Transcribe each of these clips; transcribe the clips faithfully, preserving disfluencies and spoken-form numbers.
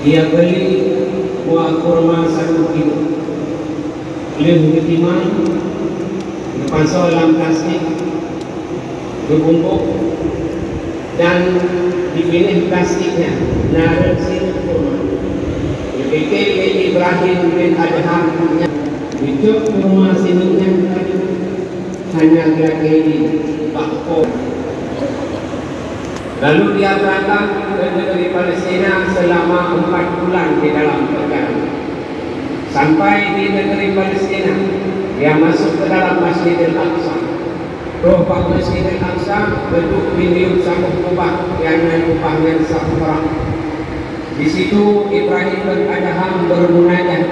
dia beli buah kurma satu kilo, beli bukit timah, dipasang dalam plastik, dibungkuk dan dipilih plastiknya, naruh sirip kurma. Dipikir ini Ibrahim bin Adham punya, dicup kurma siripnya hanya gerak-gerik bakpo. Lalu dia berangkat ke negeri Palestina selama empat bulan di dalam perjalanan. Sampai di negeri Palestina, dia masuk ke dalam Masjid Al-Aqsa. Roh Masjid Al-Aqsa bentuk miliun satu kubah yang kubahnya satu orang. Di situ Ibrahim bin Adham bermunajat,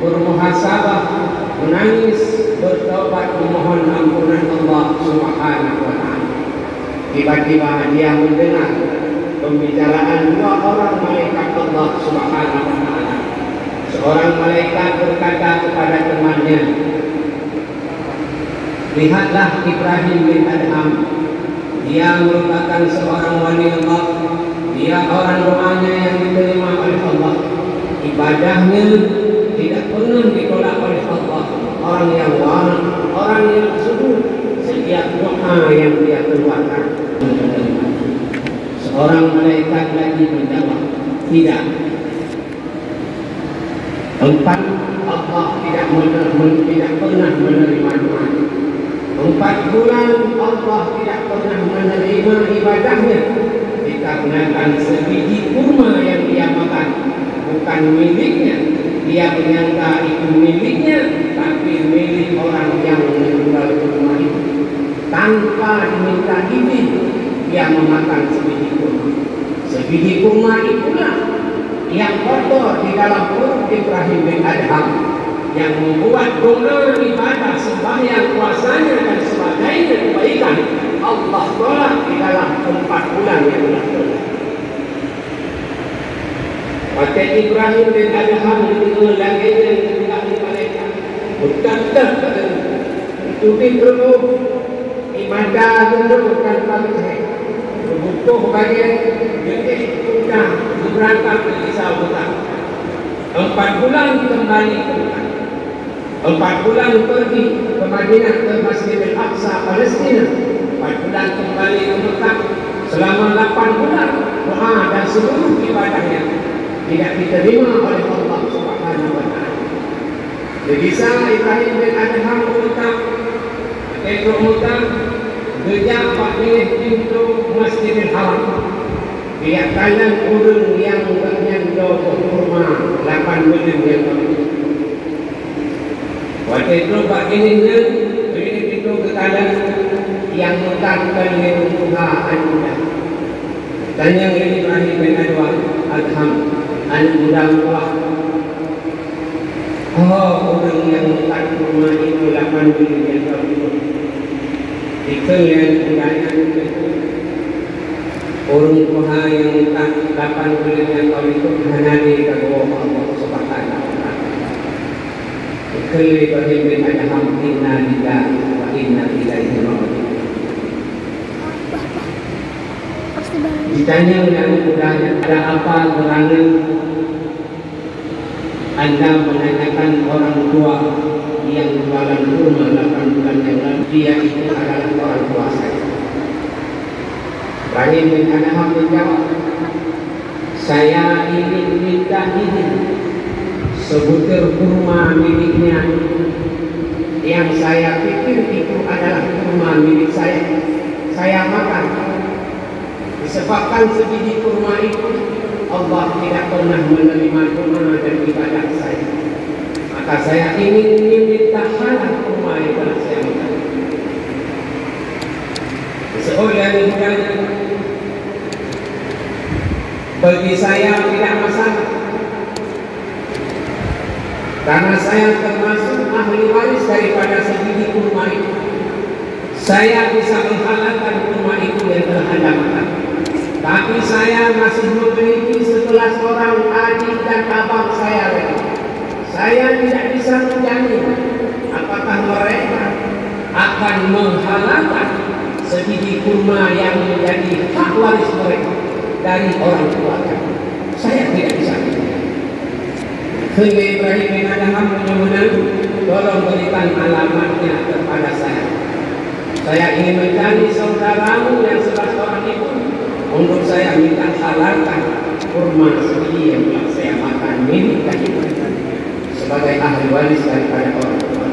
bermuhasabah, menangis, bertaubat, memohon ampunan Allah Subhanahu wa ta'ala. Tiba-tiba dia mendengar pembicaraan dua orang malaikat Allah Subhanahu wa ta'ala. Seorang malaikat berkata kepada temannya, "Lihatlah Ibrahim bin Adham, dia merupakan seorang wali Allah, dia orang doanya yang diterima oleh Allah, ibadahnya tidak pernah ditolak oleh Allah, orang yang wara, orang yang subur, setiap doa yang dia keluarkan." Seorang malaikat lagi menjawab, "Tidak, empat Allah tidak tidak pernah menerima doa. Empat bulan Allah tidak pernah menerima ibadahnya. Dikarenakan sebiji kurma yang dia makan bukan miliknya. Dia menyangka itu miliknya, tapi milik orang yang menjual kurma itu. Tanpa minta izin, dia memakan sebiji kurma. Sebiji kurma itulah yang kotor di dalam perut Ibrahim bin Adham, yang membuat doa ibadah, sembahyang, puasanya dan sebagainya kebaikan Allah tolak di dalam empat bulan yang lalu." Maka Ibrahim bin Adham mendengar lagi dan tidak mereka berkata, "Tutupi dulu ibadah dulu bukan pantai, butuh bagian detik sudah berangkat ke kisah hutan. Empat bulan kembali ke hutan, empat bulan pergi ke Madinah ke Masjid Al-Aqsa Palestina, empat bulan kembali ke Mekah, selama lapan bulan doa dan seluruh ibadahnya tidak diterima oleh Allah Subhanahu wa ta'ala." Kisah Ibrahim bin Adham berhutang, Tekuk Mutang gejak pakilih pintu Masjidil Haram. Dia kanan urung yang bernyanto ke kurma lapan bulan yang berlaku. Waktu itu pakilihnya pilih pintu ke kanan yang mutangkan dengan Tuhan muda. Tanya ini Ibrahim bin Adham, "Alhamdulillah, oh orang yang mutang kurma itu lapan bulan yang berlaku, itu yang mudahnya orang Tuhan yang tak dapat melihat kau itu mengenali kekuatan Allah Subhanahu wa ta'ala. Keliru ini ada hamdina kita wa inna ilaihi raji'un." Ditanya oleh mudahnya, "Ada apa gerangan Anda menanyakan orang tua yang jualan kurma delapan bulan yang lalu? Dia itu adalah orang tua saya." Ibrahim bin Adham menjawab, "Saya ingin minta izin sebutir kurma miliknya yang saya pikir itu adalah kurma milik saya. Saya makan. Disebabkan sebiji kurma itu Allah tidak pernah menerima kurma dan ibadah saya. Maka saya ingin minta halal kurma itu saya makan." Seolah mudahnya, "Bagi saya tidak masalah, karena saya termasuk ahli waris daripada sebiji kurma itu. Saya bisa menghalalkan kurma itu yang telah Anda makan. Tapi saya masih memiliki sebelas orang adik dan abang saya lagi. Saya tidak bisa menjamin apakah mereka akan menghalalkan sebiji kurma yang menjadi hak waris mereka dari orang tua. Saya tidak bisa. sehingga Ibrahim bin Adham memohon, tolong berikan alamatnya kepada saya. Saya ingin mencari saudaramu yang sebelas orang itu untuk saya minta salarkan kurma yang saya makan milik mereka sebagai ahli waris daripada orang tua.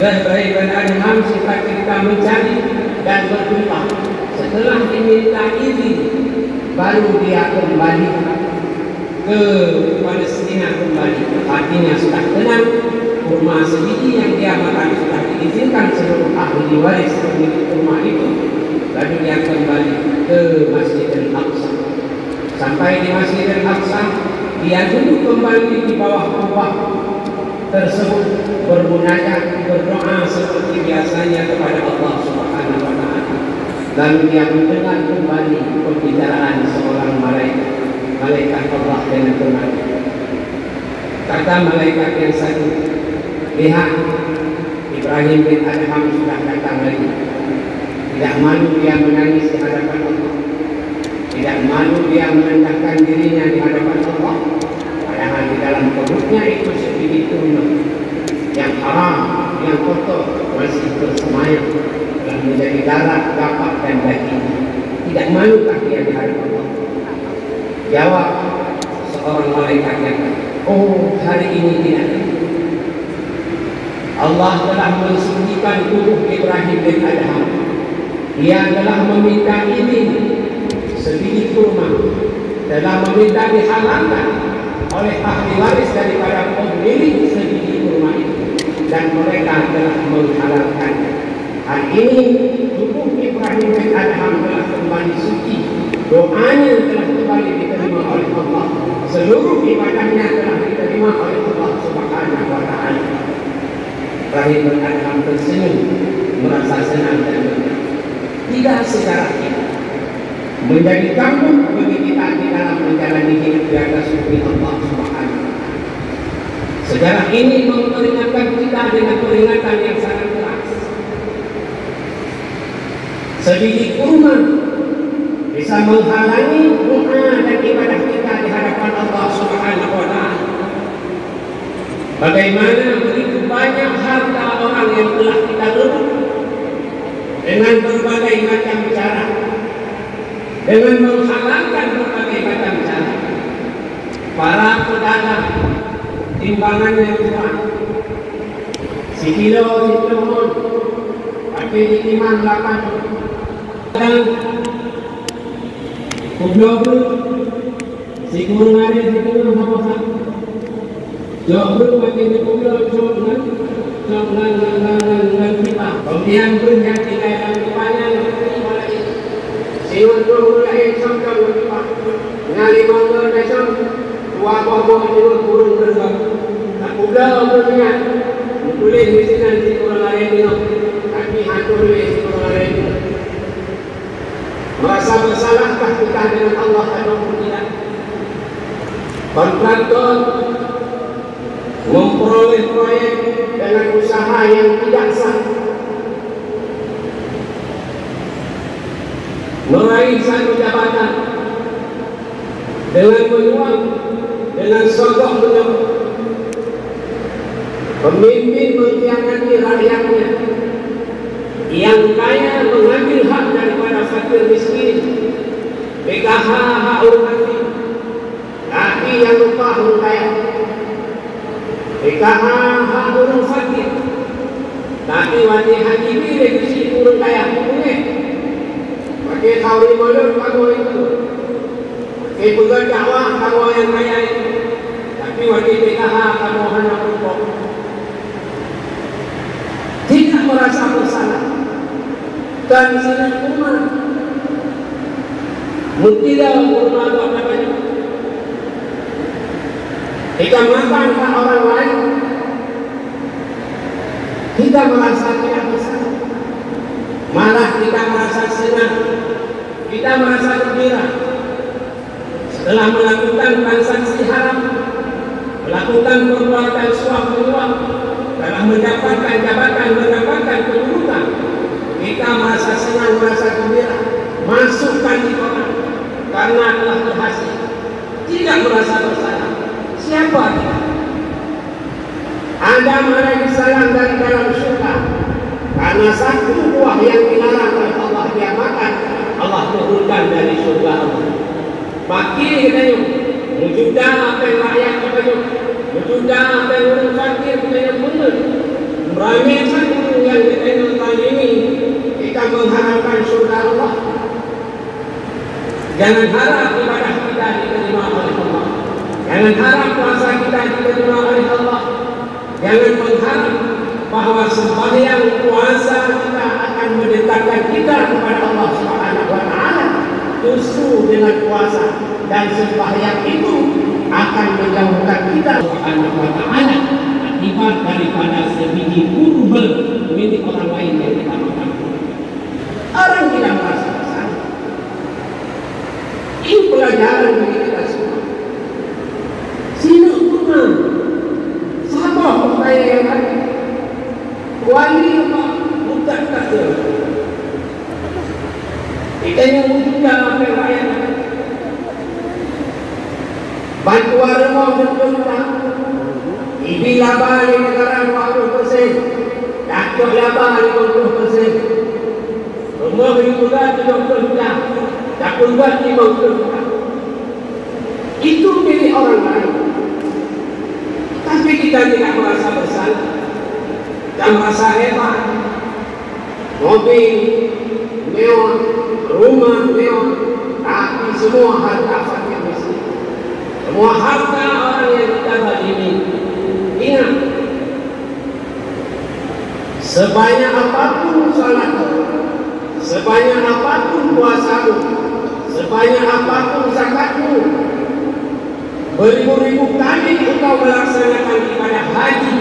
Dan Ibrahim bin Adham sita-sita mencari dan berjumpa. Setelah diminta izin, baru dia kembali ke Palestina kembali. Hatinya sudah tenang, kurma sedikit yang dia makan sudah diizinkan seluruh ahli waris pemilik kurma itu. Lalu dia kembali ke Masjid Al-Aqsa. Sampai di Masjid Al-Aqsa, dia duduk kembali di bawah kubah tersebut, bermunajat, berdoa seperti biasanya kepada Allah Subhanahu wa ta'ala. Lalu dia mendengar kembali pembicaraan seorang malaikat, malaikat Allah dengan Tuhan. Kata malaikat yang satu, lihat, Ibrahim bin Adham sudah datang lagi. Tidak malu dia menangis di hadapan Allah, tidak malu dia merendahkan dirinya di hadapan Allah. Padahal di dalam perutnya itu sedikit turun yang haram, yang kotor masih tersemayam dan menjadi darah, dapat dan daging. Tidak malu dia di hadapan Allah. Jawab seorang malaikat yang kata, oh, hari ini tidak. Allah telah mensucikan tubuh Ibrahim bin Adham. Dia telah meminta izin sedikit kurma, telah meminta dihalalkan oleh ahli waris daripada pemilik sedikit kurma itu, dan mereka telah menghalalkannya. Hal ini tubuh Ibrahim bin Adham telah kembali suci, doanya telah kembali diterima oleh Allah, seluruh ibadahnya telah diterima oleh Allah Subhanahu wa ta'ala. Ibrahim bin Adham tersenyum, merasa senang dan benar. Tidak secara kita menjadi tanggung bagi kita di dalam menjalani hidup di atas bumi Allah Subhanahu wa ta'ala. Sejarah ini memperingatkan kita dengan peringatan yang sangat keras. Sebiji kurma bisa menghalangi doa dan ibadah kita di hadapan Allah Subhanahu wa ta'ala. Bagaimana begitu banyak harta orang yang telah kita rebut dengan berbagai macam cara, dengan menghalalkan berbagai macam cara. Para pedagang timbangannya kuat, si kilo si kilo tapi ditimbang delapan dan kublo si kurung ada si kurung sama satu jauh makin di kublo jauh kan jauh lan lan lan lan kita kemudian berjaya tidak ada kepala Iwan turun dari samkal berlipat, nyali motor besar, dua pohon turun turun bersama. Tak ugal berminyak, tulis misikan si orang lain itu, tapi hancur si orang lain itu. Merasa bersalahkah kita dengan Allah ataupun tidak? Kontraktor memperoleh proyek dengan usaha yang tidak sah, meraih satu jabatan dengan menyuap, dengan sogok menyuap. Pemimpin mengkhianati rakyatnya. Yang kaya mengambil hak daripada fakir miskin, B K H hormati, tapi yang lupa huruf kaya, B K H huruf fakir, tapi wajib haji milik si huruf kaya punya. Pakai kawin malu kagak itu, pakai bukan dakwah kagak yang kaya itu, tapi wajib P K H kagak hanya pokok. Tidak merasa bersalah dan senang kurma, mutiara kurma apa namanya? Kita makan hak orang lain, kita merasa tidak bersalah. Malah kita merasa senang, kita merasa gembira setelah melakukan transaksi haram, melakukan perbuatan suap menyuap, telah mendapatkan jabatan, mendapatkan kedudukan. Kita merasa senang, merasa gembira, masukkan di koran karena telah berhasil, tidak merasa bersalah. Adam alaihi salam dari dalam syurga. Karena satu buah yang dilarang oleh Allah dia makan, Allah turunkan dari syurga Allah. Fakir kita yuk, mujudkan apa yang rakyat kita yuk, mujudkan apa yang orang fakir kita yuk benar. Ramai satu yang kita nonton ini, kita mengharapkan syurga Allah. Jangan harap ibadah kita diterima oleh Allah. Jangan harap puasa kita diterima oleh Allah. Jangan mengharap bahwa sembahyang puasa kita akan mendekatkan kita kepada Allah Subhanahu wa ta'ala. Justru dengan puasa dan sembahyang itu akan menjauhkan kita Subhanahu wa ta'ala akibat daripada sebiji kurma milik orang lain yang kita makan. Orang tidak merasa bersalah. Ini pelajaran bagi kita semua. Sini kurma sama pembaya yang ada. Wali Allah bukan takdir. Kita yang wujudkan apa yang layak. Bantuan rumah berkembang. Ibi laba di negara dua puluh persen, Datuk laba lima puluh persen, rumah berkembang tujuh puluh persen, Datuk buat lima puluh persen. Itu milik orang lain. Tapi kita tidak merasa bersalah. Dan masa hebat, mobil, neon, rumah neon, tapi semua harta fakir miskin, semua harta orang yang kita bagi ini. Ingat, sebanyak apapun salat, sebanyak apapun puasamu, sebanyak apapun zakatmu, beribu-ribu kali engkau melaksanakan ibadah haji.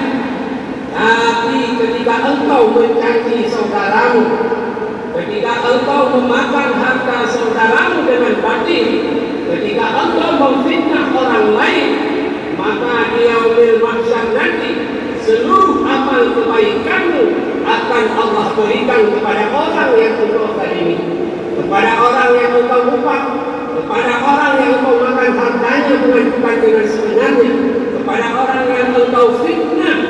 Tapi ketika engkau mencaci saudaramu, ketika engkau memakan harta saudaramu dengan batin, ketika engkau memfitnah orang lain, maka di yaumil mahsyar nanti seluruh amal kebaikanmu akan Allah berikan kepada orang yang engkau zalimi, kepada orang yang engkau buat, kepada orang yang engkau makan hartanya bukan dengan sebenarnya, kepada orang yang engkau fitnah.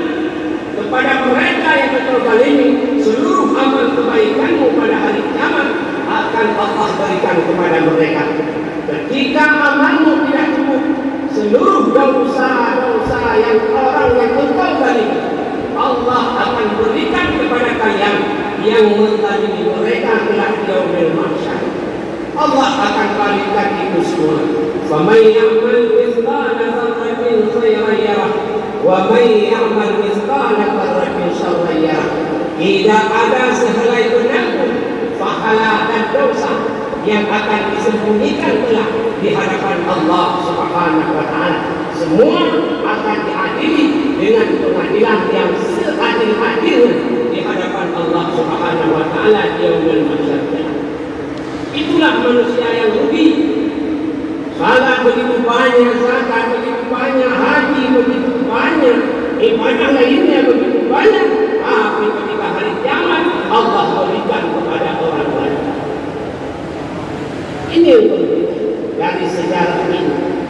Kepada mereka yang betul kali ini, seluruh amal kebaikanmu pada hari kiamat akan Allah berikan kepada mereka. Ketika amalmu tidak cukup, seluruh dosa-dosa yang orang yang betul kali ini, Allah akan berikan kepada kalian yang menzalimi mereka kelak di yaumil mahsyar. Allah akan balikkan itu semua. فَمَنْ يَعْمَلْ مِثْقَالَ ذَرَّةٍ خَيْرًا يَرَهُ وَمَنْ يَعْمَلْ مِثْقَالَ ذَرَّةٍ شَرًّا يَرَهُ. Tidak ada sehelai benang pun pahala dan dosa yang akan disembunyikan kelak di hadapan Allah Subhanahu wa ta'ala. Semua akan diadili dengan pengadilan yang seadil-adil di hadapan Allah Subhanahu wa ta'ala di yaumil mahsyar. Itulah manusia yang rugi. Salat begitu banyak, zakat begitu banyak, haji begitu banyak, ibadah lainnya begitu banyak. Tapi ketika hari kiamat Allah berikan kepada orang lain. Ini dari sejarah ini.